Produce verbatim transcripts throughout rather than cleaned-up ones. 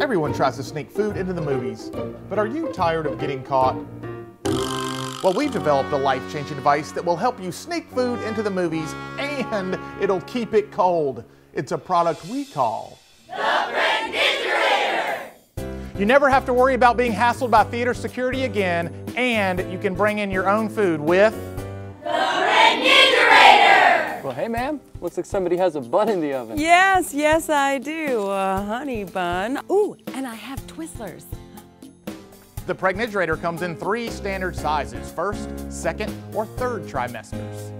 Everyone tries to sneak food into the movies, but are you tired of getting caught? Well, we've developed a life-changing device that will help you sneak food into the movies, and it'll keep it cold. It's a product we call The Pregnidgerator. You never have to worry about being hassled by theater security again, and you can bring in your own food with The Pregnidgerator. Well, hey, ma'am. Looks like somebody has a bun in the oven. Yes, yes, I do. A honey bun. Ooh, and I have Twizzlers. The Pregnidgerator comes in three standard sizes, first, second, or third trimesters.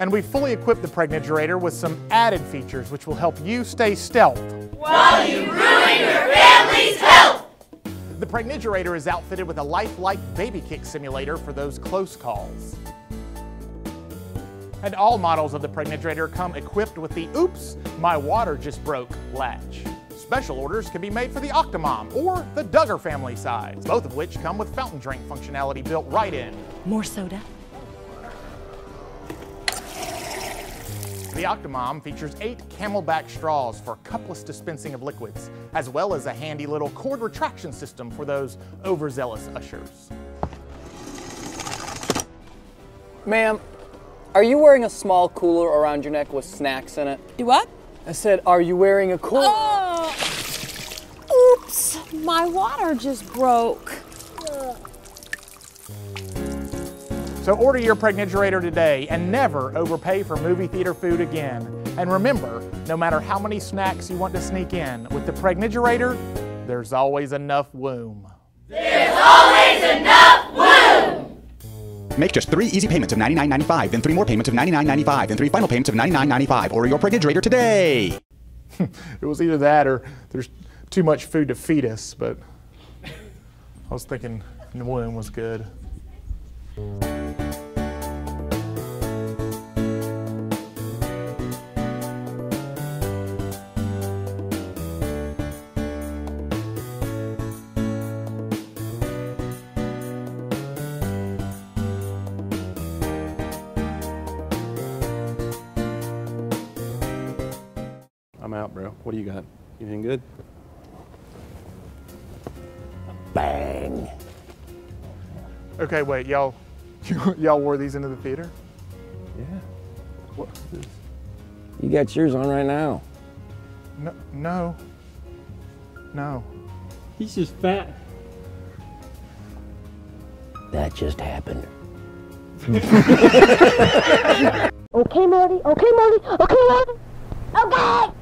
And we fully equipped the Pregnidgerator with some added features which will help you stay stealth while you ruin your family's health. The Pregnidgerator is outfitted with a lifelike baby kick simulator for those close calls. And all models of the Pregnidgerator come equipped with the Oops, My Water Just Broke latch. Special orders can be made for the Octomom or the Duggar family size, both of which come with fountain drink functionality built right in. More soda. The Octomom features eight Camelback straws for cupless dispensing of liquids, as well as a handy little cord retraction system for those overzealous ushers. Ma'am, are you wearing a small cooler around your neck with snacks in it? You what? I said, are you wearing a cooler? Oh. Oops, my water just broke. Ugh. So order your Pregnidgerator today and never overpay for movie theater food again. And remember, no matter how many snacks you want to sneak in, with the Pregnidgerator, there's always enough room. There's always enough room! Make just three easy payments of ninety-nine ninety-five, then three more payments of ninety-nine ninety-five, and three final payments of ninety-nine ninety-five. Order your Pregnidgerator today! It was either that or there's too much food to feed us, but I was thinking the womb was good. I'm out, bro. What do you got? Anything good? Bang. Okay, wait, y'all, y'all wore these into the theater? Yeah. What is this? You got yours on right now. No, no, no. He's just fat. That just happened. Okay, Marty. Okay, Marty. Okay, Marty. Okay.